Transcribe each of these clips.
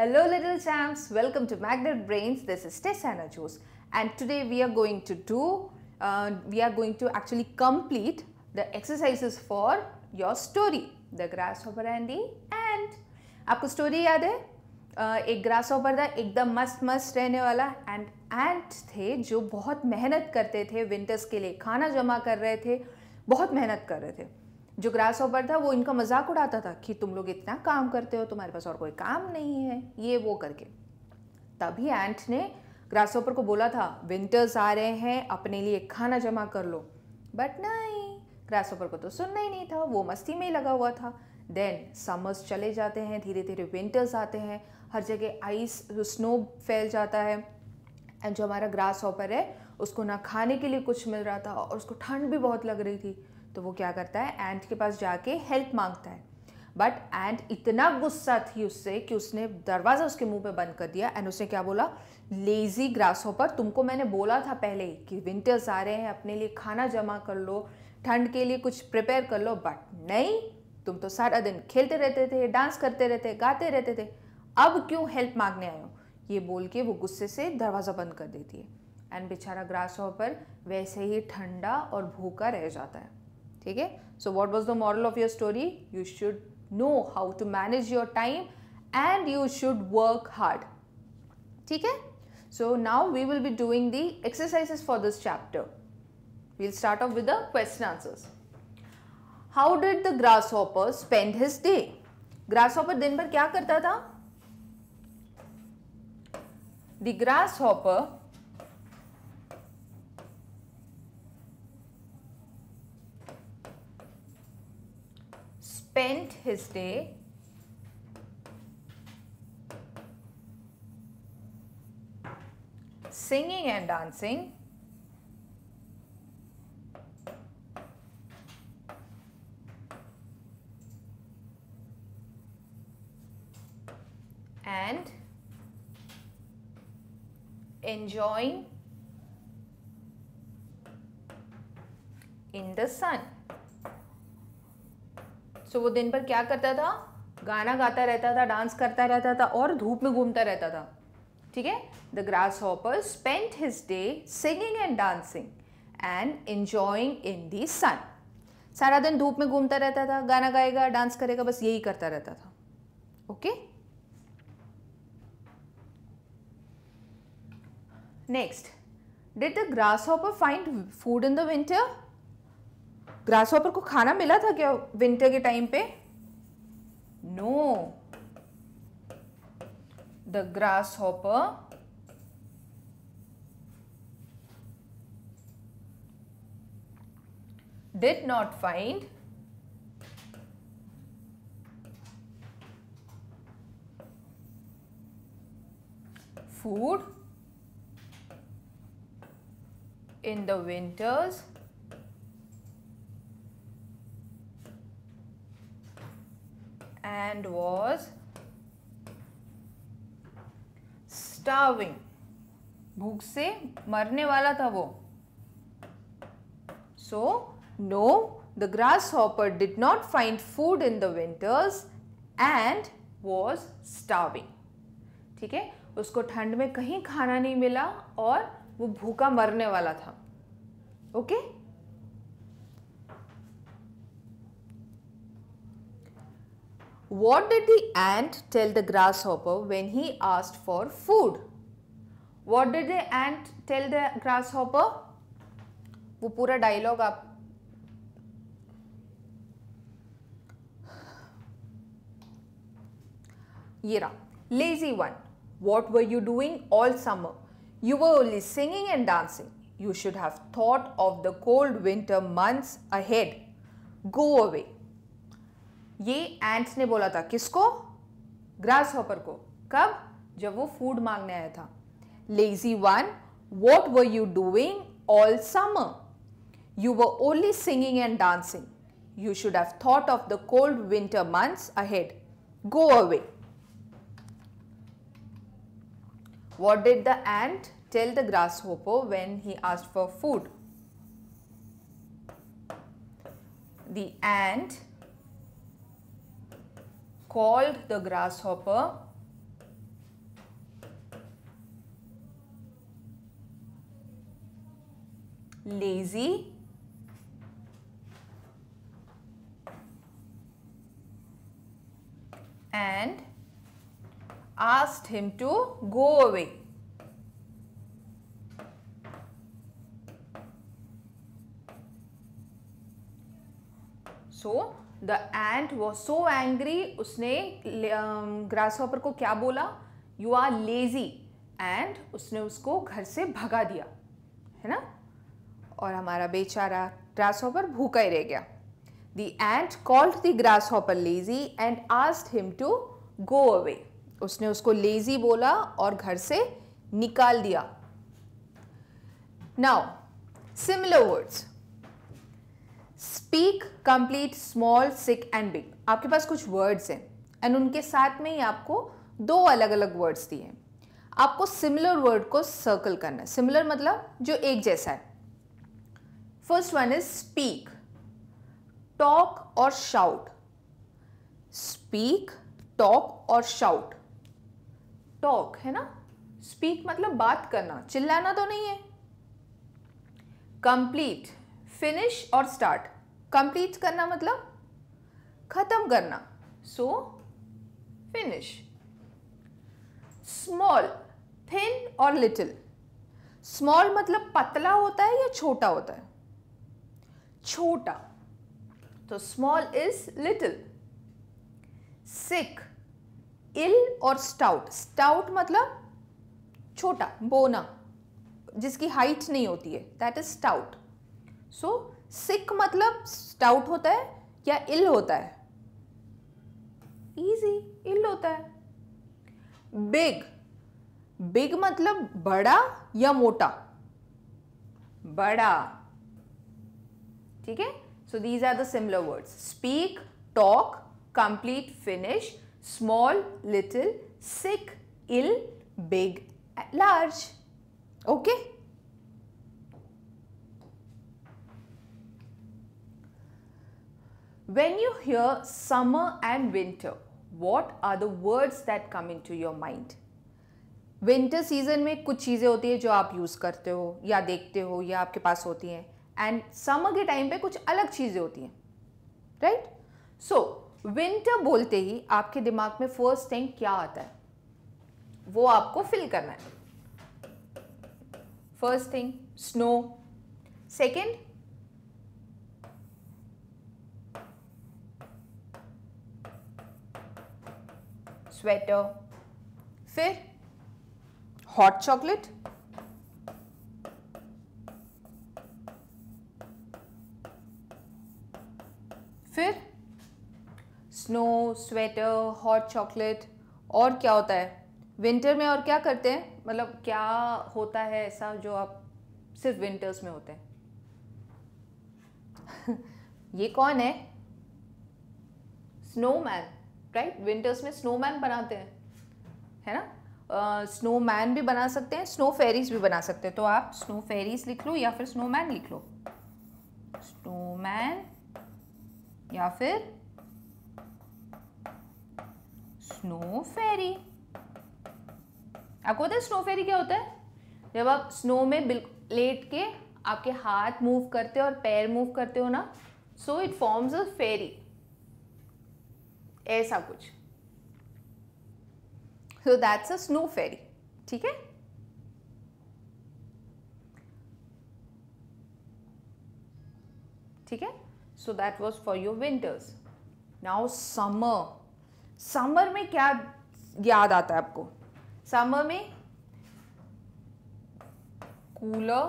Hello little champs, welcome to Magnet Brains. This is Tessana Jose, and today we are going to actually complete the exercises for your story, the grasshopper and the ant. आपको story याद है? एक grasshopper था, एकदम मस्त रहने वाला, and ant थे जो बहुत मेहनत करते थे, winters के लिए खाना जमा कर रहे थे, बहुत मेहनत कर रहे थे. जो ग्रासहॉपर था वो इनका मजाक उड़ाता था कि तुम लोग इतना काम करते हो, तुम्हारे पास और कोई काम नहीं है, ये वो करके. तभी एंट ने ग्रासहॉपर को बोला था, विंटर्स आ रहे हैं, अपने लिए खाना जमा कर लो. बट नहीं, ग्रासहॉपर को तो सुनना ही नहीं था, वो मस्ती में ही लगा हुआ था. देन समर्स चले जाते हैं, धीरे धीरे विंटर्स आते हैं, हर जगह आइस स्नो फैल जाता है. एंड जो हमारा ग्रासहॉपर है उसको ना खाने के लिए कुछ मिल रहा था और उसको ठंड भी बहुत लग रही थी. तो वो क्या करता है, एंट के पास जाके हेल्प मांगता है. बट एंट इतना गुस्सा थी उससे कि उसने दरवाज़ा उसके मुंह पे बंद कर दिया. एंड उसने क्या बोला, लेजी ग्रासहॉपर, तुमको मैंने बोला था पहले ही कि विंटर्स आ रहे हैं, अपने लिए खाना जमा कर लो, ठंड के लिए कुछ प्रिपेयर कर लो. बट नहीं, तुम तो सारा दिन खेलते रहते थे, डांस करते रहते, गाते रहते थे, अब क्यों हेल्प मांगने आए हो, ये बोल के वो गुस्से से दरवाज़ा बंद कर देती है. एंड बेचारा ग्रासहॉपर वैसे ही ठंडा और भूखा रह जाता है. ठीक है, so what was the moral of your story, you should know how to manage your time and you should work hard. ठीक है, so now we will be doing the exercises for this chapter. We will start off with the question answers. How did the grasshopper spend his day? Grasshopper दिन भर क्या करता था? The grasshopper spent his day singing and dancing and enjoying in the sun. So, वो दिन भर क्या करता था, गाना गाता रहता था, डांस करता रहता था और धूप में घूमता रहता था. ठीक है, the grasshopper spent his day singing and dancing and enjoying in the sun. सारा दिन धूप में घूमता रहता था, गाना गाएगा, डांस करेगा, बस यही करता रहता था. Okay, next, did the grasshopper find food in the winter? Grasshopper को खाना मिला था क्या विंटर के टाइम पे? No, the grasshopper, did not find food in the winters and was starving. भूख से मरने वाला था वो. So no, the grasshopper did not find food in the winters and was starving. ठीक है, उसको ठंड में कहीं खाना नहीं मिला और वो भूखा मरने वाला था. Okay? What did the ant tell the grasshopper when he asked for food? What did the ant tell the grasshopper? वो पूरा डायलॉग आप ये रहा. Lazy one, what were you doing all summer? You were only singing and dancing. You should have thought of the cold winter months ahead. Go away. ये ant ने बोला था किसको? ग्रास हॉपर को. कब? जब वो फूड मांगने आया था. Lazy one, what were you doing all summer? You were only singing and dancing. You should have thought of the cold winter months ahead. Go away. What did the ant tell the grasshopper when he asked for food? The ant called the grasshopper lazy, and asked him to go away. So the ant was so angry, उसने grasshopper को क्या बोला? You are lazy, and उसने उसको घर से भगा दिया, है ना? और हमारा बेचारा grasshopper भूखा ही रह गया. The ant called the grasshopper lazy and asked him to go away. उसने उसको lazy बोला और घर से निकाल दिया. Now, similar words. Speak, complete, small, sick and big. आपके पास कुछ words हैं and उनके साथ में ही आपको दो अलग अलग words दिए हैं. आपको similar word को circle करना है. Similar मतलब जो एक जैसा है. First one is speak, talk or shout. Speak, talk or shout. Talk है ना? Speak मतलब बात करना, चिल्लाना तो नहीं है. Complete, finish और start. Complete करना मतलब खत्म करना. So finish. Small, thin और little. Small मतलब पतला होता है या छोटा होता है? छोटा. तो small is little. Sick, ill और stout. Stout मतलब छोटा, बोना, जिसकी height नहीं होती है. That is stout. So sick मतलब stout होता है या ill होता है? Easy, ill होता है. Big, big मतलब बड़ा या मोटा? बड़ा. ठीक है? So these are the similar words. Speak, talk, complete, finish, small, little, sick, ill, big, large. Okay? When you hear summer and winter, what are the words that come into your mind? Winter season में कुछ चीज़ें होती है जो आप use करते हो या देखते हो या आपके पास होती हैं, and summer के time पे कुछ अलग चीज़ें होती हैं, right? So winter बोलते ही आपके दिमाग में first thing क्या आता है, वो आपको fill करना है. First thing snow, second sweater, फिर hot chocolate, फिर snow, sweater, hot chocolate. और क्या होता है winter में? और क्या करते हैं, मतलब क्या होता है ऐसा जो आप सिर्फ winters में होते हैं? ये कौन है? Snowman, right? Winters में snowman बनाते हैं, है ना? Snowman भी बना सकते हैं, snow fairies भी बना सकते हैं. तो आप snow fairies लिख लो या फिर snowman लिख लो. Snowman या फिर snow fairy. आपको पता है snow fairy क्या होता है? जब आप snow में लेट के आपके हाथ move करते हो और पैर move करते हो ना, so it forms a fairy. ऐसा कुछ. So that's a snow fairy. ठीक है? ठीक है? So that was for your winters. Now summer. Summer में क्या याद आता है आपको? Summer में cooler,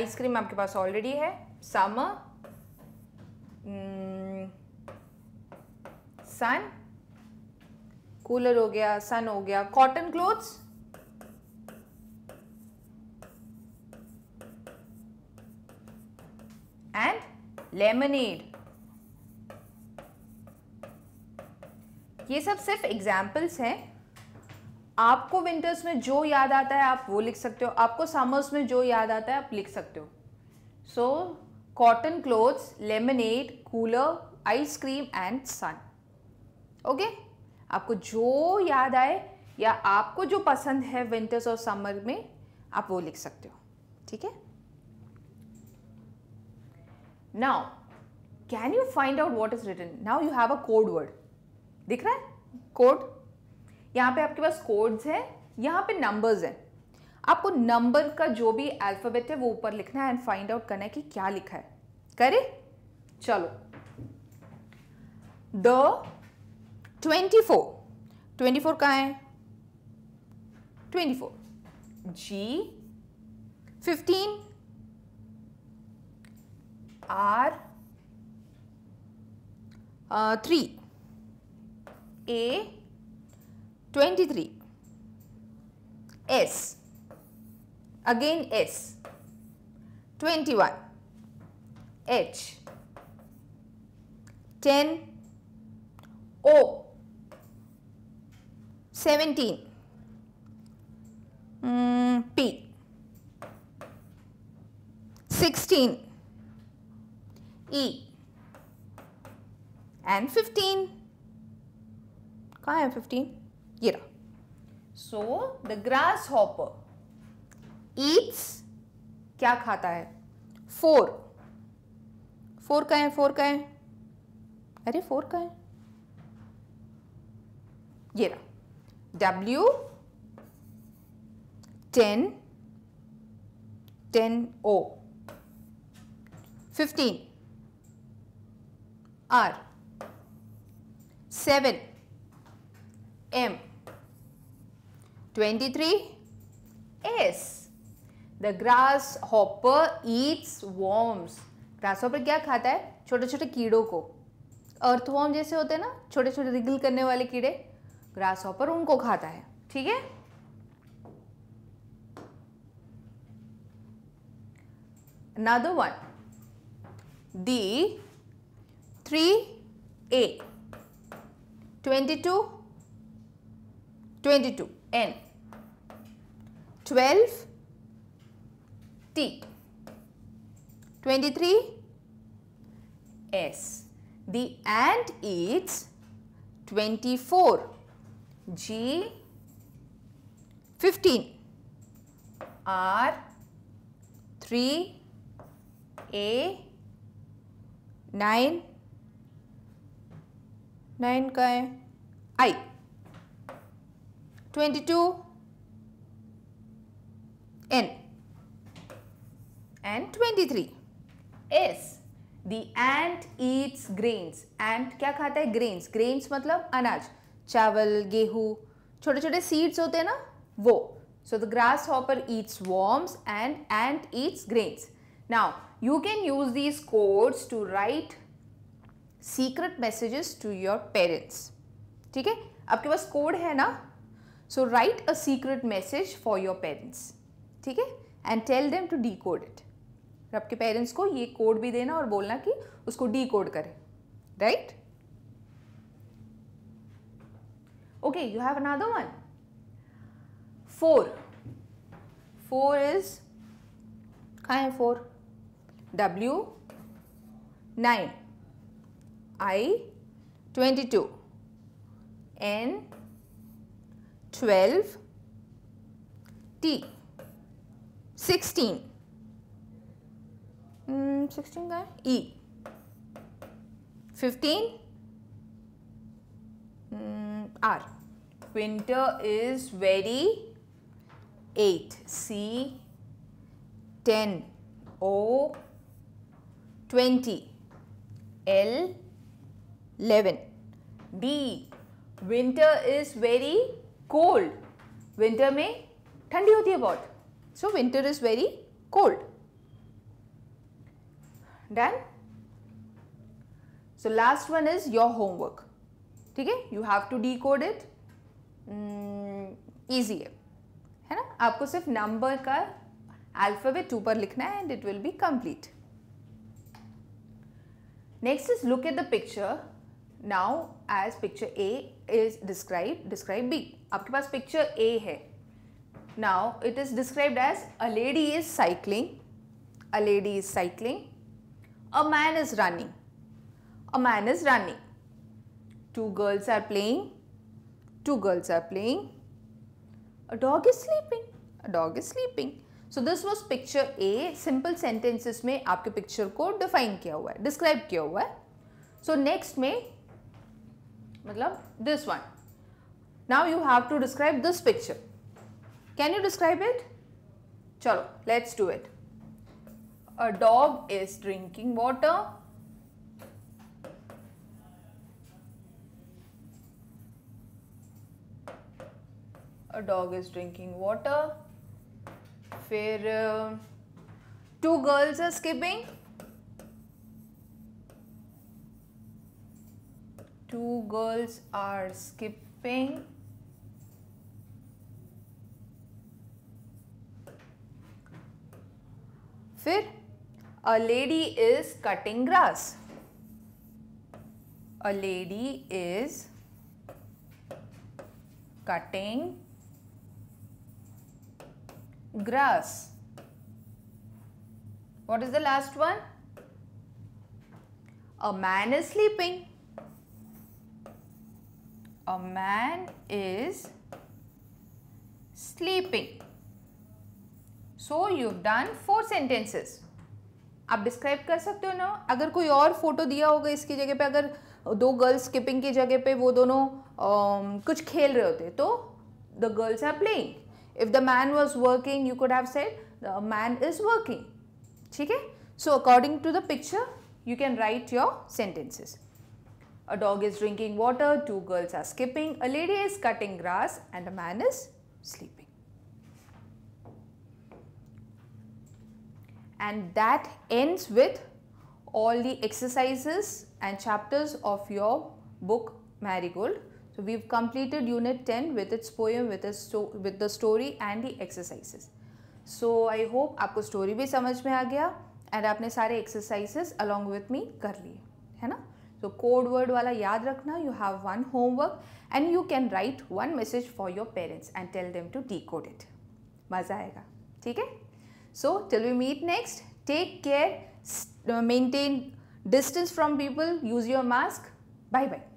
ice cream आपके पास already है. Summer, sun, cooler हो गया, sun हो गया, cotton clothes, and lemonade. ये सब सिर्फ examples हैं. आपको winters में जो याद आता है आप वो लिख सकते हो, आपको summers में जो याद आता है आप लिख सकते हो. So cotton clothes, lemonade, cooler, ice cream and sun. Okay? आपको जो याद आए या आपको जो पसंद है winters और summer में आप वो लिख सकते हो. ठीक है. Now can you find out what is written. Now you have a code word, दिख रहा है कोड. यहाँ पे आपके पास कोड्स है, यहाँ पे नंबर्स है. आपको नंबर का जो भी अल्फाबेट है वो ऊपर लिखना है एंड फाइंड आउट करना है कि क्या लिखा है. करे चलो. द 24 कहाँ है? 24. G 15. R 3. A 23. S again S 21. H 10. O 17. P 16. E and 15. कहाँ है 15? ये रहा. So the grasshopper eats, क्या खाता है? 4. 4 कहाँ है? 4 कहाँ है? अरे 4 कहाँ है? ये रहा. W 10. O 15. R 7. M 23. S. The grasshopper eats worms. Grasshopper क्या खाता है? छोटे छोटे कीड़ों को. अर्थवॉर्म जैसे होते हैं ना, छोटे छोटे रिगल करने वाले कीड़े. ग्रासहॉपर उनको खाता है. ठीक है. Another one. D 3A 22. N 12. T 23. S. The ant eats 24. G 15. R 3. A 9 का है. I 22. N and 23. S. The ant eats grains. Ant क्या खाता है? Grains. Grains मतलब अनाज, चावल, गेहूँ, छोटे छोटे सीड्स होते हैं ना वो. So the grasshopper eats worms and ant eats grains. Now you can use these codes to write secret messages to your parents. ठीक है, आपके पास कोड है ना, so write a secret message for your parents. ठीक है, and tell them to decode it. और आपके parents को ये कोड भी देना और बोलना कि उसको decode करें, right? Okay, you have another one. 4. 4 is कहाँ है? 4. W 9. I 22. N 12. T 16. 16 का है. E 15. R. Winter is very 8. C 10. O 20. L 11. D winter is very cold. Winter में ठंडी होती है बहुत. So winter is very cold. Done. So last one is your homework. ठीक है, you have to decode it. Easy है ना. आपको सिर्फ नंबर का अल्फाबेट ऊपर लिखना है and it will be complete. Next is look at the picture. Now as picture A is described, describe B. आपके पास picture A है. Now it is described as a lady is cycling. A lady is cycling. A man is running. A man is running. Two girls are playing. Two girls are playing. A dog is sleeping. A dog is sleeping. So this was picture A, simple sentences में आपके picture को define किया हुआ है, describe किया हुआ है. So next में मतलब this one. Now you have to describe this picture. Can you describe it? चलो, let's do it. A dog is drinking water. A dog is drinking water. फिर two girls are skipping. Two girls are skipping. फिर a lady is cutting grass. A lady is cutting grass. What is the last one? A man is sleeping. A man is sleeping. So you've done 4 sentences. आप describe कर सकते हो ना. अगर कोई और photo दिया होगा इसकी जगह पे, अगर दो गर्ल्स स्किपिंग की जगह पे वो दोनों कुछ खेल रहे होते तो the girls are playing. If the man was working, you could have said the man is working. ठीक है? So according to the picture, you can write your sentences. A dog is drinking water, two girls are skipping, a lady is cutting grass, and a man is sleeping. And that ends with all the exercises and chapters of your book Marigold. So we've completed unit 10 with its poem, with the story and the exercises. So I hope आपको story भी समझ में आ गया and आपने सारे exercises along with me कर लिए, है ना? So code word वाला याद रखना. You have one homework and you can write one message for your parents and tell them to decode it. मजा आएगा, ठीक है? So till we meet next, take care, maintain distance from people, use your mask. Bye bye.